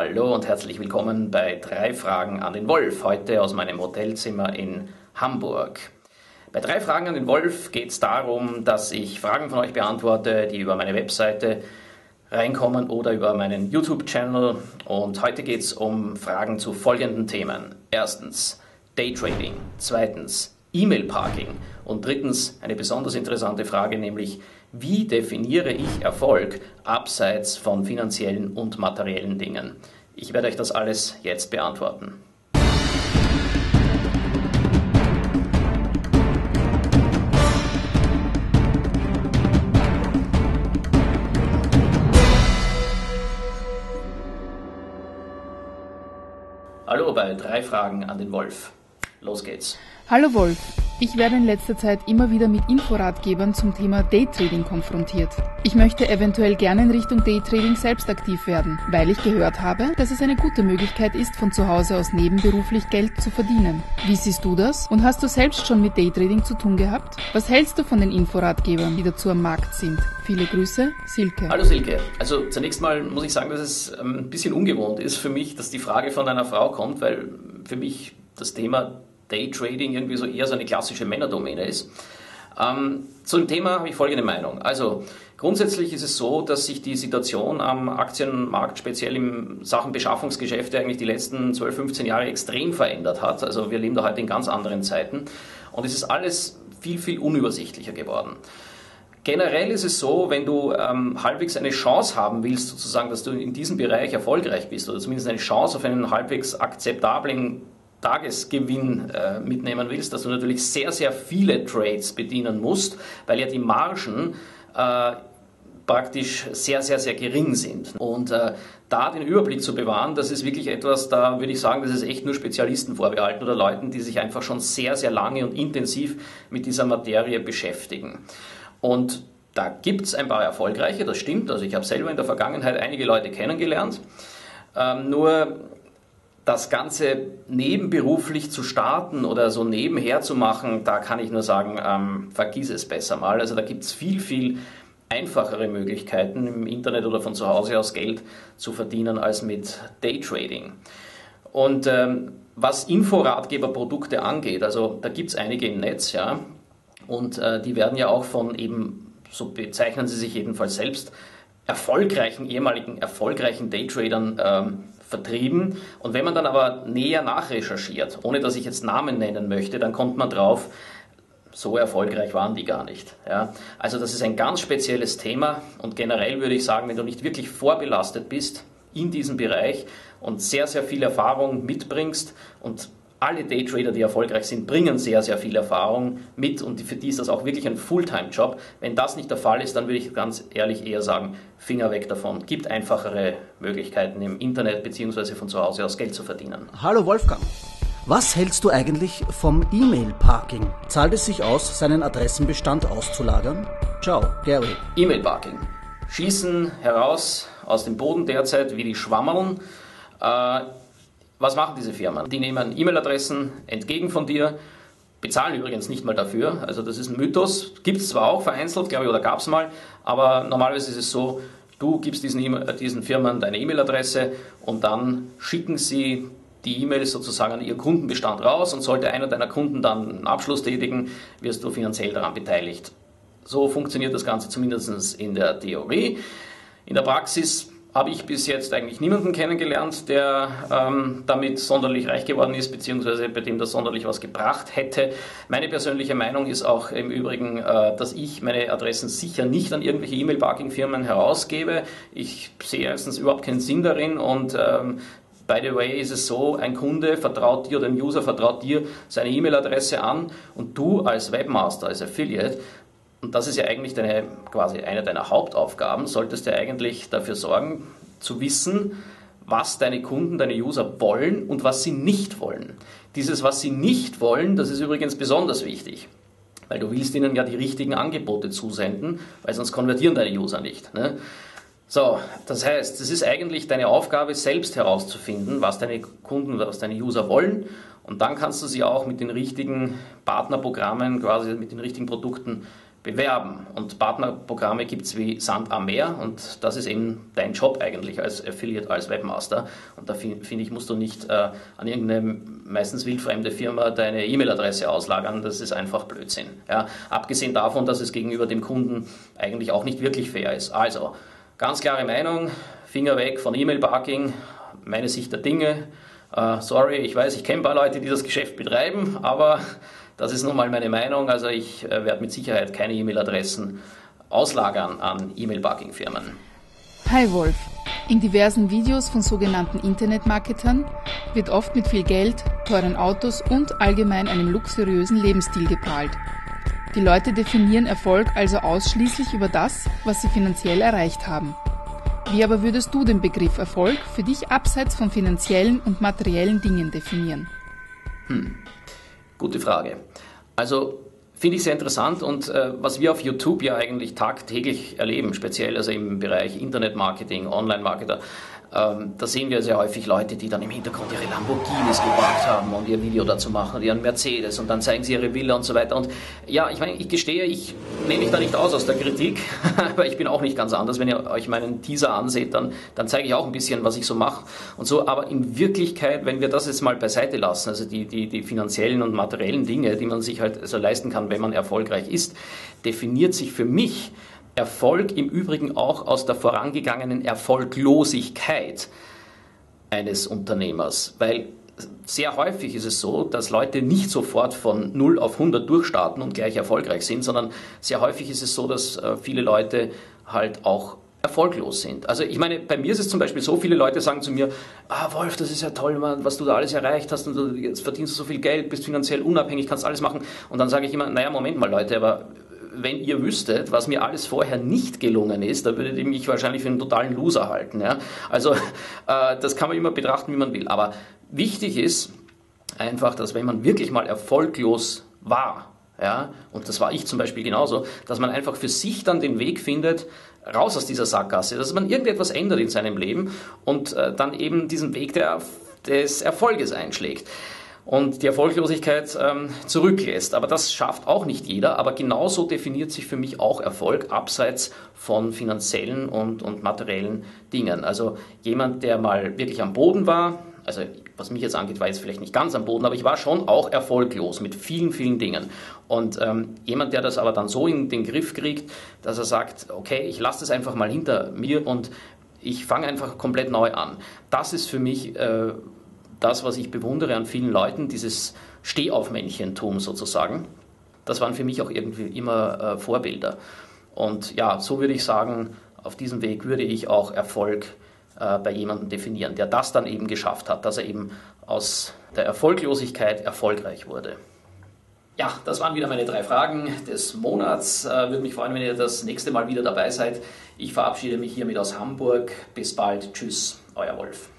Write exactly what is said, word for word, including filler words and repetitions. Hallo und herzlich willkommen bei drei Fragen an den Wolf, heute aus meinem Hotelzimmer in Hamburg. Bei drei Fragen an den Wolf geht es darum, dass ich Fragen von euch beantworte, die über meine Webseite reinkommen oder über meinen YouTube-Channel. Und heute geht es um Fragen zu folgenden Themen. Erstens Daytrading, zweitens Emailparking und drittens eine besonders interessante Frage, nämlich wie definiere ich Erfolg abseits von finanziellen und materiellen Dingen? Ich werde euch das alles jetzt beantworten. Hallo bei drei Fragen an den Wolf. Los geht's. Hallo Wolf, ich werde in letzter Zeit immer wieder mit Inforatgebern zum Thema Daytrading konfrontiert. Ich möchte eventuell gerne in Richtung Daytrading selbst aktiv werden, weil ich gehört habe, dass es eine gute Möglichkeit ist, von zu Hause aus nebenberuflich Geld zu verdienen. Wie siehst du das? Und hast du selbst schon mit Daytrading zu tun gehabt? Was hältst du von den Inforatgebern, die dazu am Markt sind? Viele Grüße, Silke. Hallo Silke. Also zunächst mal muss ich sagen, dass es ein bisschen ungewohnt ist für mich, dass die Frage von einer Frau kommt, weil für mich das Thema Daytrading irgendwie so eher so eine klassische Männerdomäne ist. Ähm, zu dem Thema habe ich folgende Meinung. Also grundsätzlich ist es so, dass sich die Situation am Aktienmarkt, speziell in Sachen Beschaffungsgeschäfte, eigentlich die letzten zwölf, fünfzehn Jahre extrem verändert hat. Also wir leben da heute in ganz anderen Zeiten und es ist alles viel, viel unübersichtlicher geworden. Generell ist es so, wenn du ähm, halbwegs eine Chance haben willst, sozusagen, dass du in diesem Bereich erfolgreich bist oder zumindest eine Chance auf einen halbwegs akzeptablen Tagesgewinn äh, mitnehmen willst, dass du natürlich sehr, sehr viele Trades bedienen musst, weil ja die Margen äh, praktisch sehr, sehr, sehr gering sind. Und äh, da den Überblick zu bewahren, das ist wirklich etwas, da würde ich sagen, das ist echt nur Spezialisten vorbehalten oder Leuten, die sich einfach schon sehr, sehr lange und intensiv mit dieser Materie beschäftigen. Und da gibt es ein paar erfolgreiche, das stimmt, also ich habe selber in der Vergangenheit einige Leute kennengelernt, ähm, nur das Ganze nebenberuflich zu starten oder so nebenher zu machen, da kann ich nur sagen, ähm, vergiss es besser mal. Also da gibt es viel, viel einfachere Möglichkeiten im Internet oder von zu Hause aus Geld zu verdienen als mit Daytrading. Und ähm, was Inforatgeberprodukte angeht, also da gibt es einige im Netz, ja, und äh, die werden ja auch von eben, so bezeichnen sie sich jedenfalls selbst, erfolgreichen, ehemaligen erfolgreichen Daytradern ähm, vertrieben. Und wenn man dann aber näher nachrecherchiert, ohne dass ich jetzt Namen nennen möchte, dann kommt man drauf, so erfolgreich waren die gar nicht. Ja? Also das ist ein ganz spezielles Thema und generell würde ich sagen, wenn du nicht wirklich vorbelastet bist in diesem Bereich und sehr, sehr viel Erfahrung mitbringst, und alle Daytrader, die erfolgreich sind, bringen sehr, sehr viel Erfahrung mit und für die ist das auch wirklich ein Fulltime-Job. Wenn das nicht der Fall ist, dann würde ich ganz ehrlich eher sagen, Finger weg davon. Gibt einfachere Möglichkeiten im Internet bzw. von zu Hause aus Geld zu verdienen. Hallo Wolfgang, was hältst du eigentlich vom E-Mail-Parking? Zahlt es sich aus, seinen Adressenbestand auszulagern? Ciao, Gary. E-Mail-Parking. Schießen heraus aus dem Boden derzeit wie die Schwammerln. Äh, Was machen diese Firmen? Die nehmen E-Mail-Adressen entgegen von dir, bezahlen übrigens nicht mal dafür. Also das ist ein Mythos. Gibt es zwar auch vereinzelt, glaube ich, oder gab es mal, aber normalerweise ist es so, du gibst diesen, e diesen Firmen deine E-Mail-Adresse und dann schicken sie die E-Mails sozusagen an ihren Kundenbestand raus und sollte einer deiner Kunden dann einen Abschluss tätigen, wirst du finanziell daran beteiligt. So funktioniert das Ganze zumindest in der Theorie. In der Praxis habe ich bis jetzt eigentlich niemanden kennengelernt, der ähm, damit sonderlich reich geworden ist, beziehungsweise bei dem das sonderlich was gebracht hätte. Meine persönliche Meinung ist auch im Übrigen, äh, dass ich meine Adressen sicher nicht an irgendwelche E-Mail-Parking-Firmen herausgebe. Ich sehe erstens überhaupt keinen Sinn darin und ähm, by the way ist es so, ein Kunde vertraut dir oder ein User vertraut dir seine E-Mail-Adresse an und du als Webmaster, als Affiliate, und das ist ja eigentlich deine, quasi eine deiner Hauptaufgaben, solltest du eigentlich dafür sorgen, zu wissen, was deine Kunden, deine User wollen und was sie nicht wollen. Dieses, was sie nicht wollen, das ist übrigens besonders wichtig, weil du willst ihnen ja die richtigen Angebote zusenden, weil sonst konvertieren deine User nicht, ne? So, das heißt, es ist eigentlich deine Aufgabe, selbst herauszufinden, was deine Kunden oder was deine User wollen. Und dann kannst du sie auch mit den richtigen Partnerprogrammen, quasi mit den richtigen Produkten bewerben. Und Partnerprogramme gibt es wie Sand am Meer, und das ist eben dein Job eigentlich als Affiliate, als Webmaster. Und da finde ich, musst du nicht äh, an irgendeine meistens wildfremde Firma deine E-Mail-Adresse auslagern, das ist einfach Blödsinn. Ja? Abgesehen davon, dass es gegenüber dem Kunden eigentlich auch nicht wirklich fair ist. Also, ganz klare Meinung, Finger weg von E-Mail-Parking, meine Sicht der Dinge. Uh, sorry, ich weiß, ich kenne ein paar Leute, die das Geschäft betreiben, aber das ist nun mal meine Meinung. Also ich äh, werde mit Sicherheit keine E-Mail-Adressen auslagern an E-Mail-Parking-Firmen. Hi Wolf. In diversen Videos von sogenannten Internetmarketern wird oft mit viel Geld, teuren Autos und allgemein einem luxuriösen Lebensstil geprahlt. Die Leute definieren Erfolg also ausschließlich über das, was sie finanziell erreicht haben. Wie aber würdest du den Begriff Erfolg für dich abseits von finanziellen und materiellen Dingen definieren? Hm. Gute Frage. Also finde ich sehr interessant, und äh, was wir auf YouTube ja eigentlich tagtäglich erleben, speziell also im Bereich Internetmarketing, Online-Marketer, ähm, da sehen wir sehr häufig Leute, die dann im Hintergrund ihre Lamborghinis geparkt haben und ihr Video dazu machen und ihren Mercedes, und dann zeigen sie ihre Bilder und so weiter. Und ja, ich meine, ich gestehe, ich nehme mich da nicht aus aus der Kritik, aber ich bin auch nicht ganz anders. Wenn ihr euch meinen Teaser anseht, dann, dann zeige ich auch ein bisschen, was ich so mache und so. Aber in Wirklichkeit, wenn wir das jetzt mal beiseite lassen, also die, die, die finanziellen und materiellen Dinge, die man sich halt so leisten kann, wenn man erfolgreich ist, definiert sich für mich Erfolg im Übrigen auch aus der vorangegangenen Erfolglosigkeit eines Unternehmers. Weil sehr häufig ist es so, dass Leute nicht sofort von null auf hundert durchstarten und gleich erfolgreich sind, sondern sehr häufig ist es so, dass viele Leute halt auch erfolglos sind. Also ich meine, bei mir ist es zum Beispiel so, viele Leute sagen zu mir, ah Wolf, das ist ja toll, Mann, was du da alles erreicht hast, und du, jetzt verdienst du so viel Geld, bist finanziell unabhängig, kannst alles machen. Und dann sage ich immer, naja, Moment mal Leute, aber wenn ihr wüsstet, was mir alles vorher nicht gelungen ist, dann würdet ihr mich wahrscheinlich für einen totalen Loser halten. Ja? Also äh, das kann man immer betrachten, wie man will. Aber wichtig ist einfach, dass wenn man wirklich mal erfolglos war, ja, und das war ich zum Beispiel genauso, dass man einfach für sich dann den Weg findet, raus aus dieser Sackgasse, dass man irgendetwas ändert in seinem Leben und äh, dann eben diesen Weg der, des Erfolges einschlägt und die Erfolglosigkeit ähm, zurücklässt. Aber das schafft auch nicht jeder, aber genauso definiert sich für mich auch Erfolg, abseits von finanziellen und, und materiellen Dingen. Also jemand, der mal wirklich am Boden war, also was mich jetzt angeht, war jetzt vielleicht nicht ganz am Boden, aber ich war schon auch erfolglos mit vielen, vielen Dingen. Und ähm, jemand, der das aber dann so in den Griff kriegt, dass er sagt, okay, ich lasse das einfach mal hinter mir und ich fange einfach komplett neu an. Das ist für mich äh, das, was ich bewundere an vielen Leuten, dieses Stehaufmännchentum sozusagen. Das waren für mich auch irgendwie immer äh, Vorbilder. Und ja, so würde ich sagen, auf diesem Weg würde ich auch Erfolg bei jemandem definieren, der das dann eben geschafft hat, dass er eben aus der Erfolglosigkeit erfolgreich wurde. Ja, das waren wieder meine drei Fragen des Monats. Würde mich freuen, wenn ihr das nächste Mal wieder dabei seid. Ich verabschiede mich hiermit aus Hamburg. Bis bald. Tschüss, euer Wolf.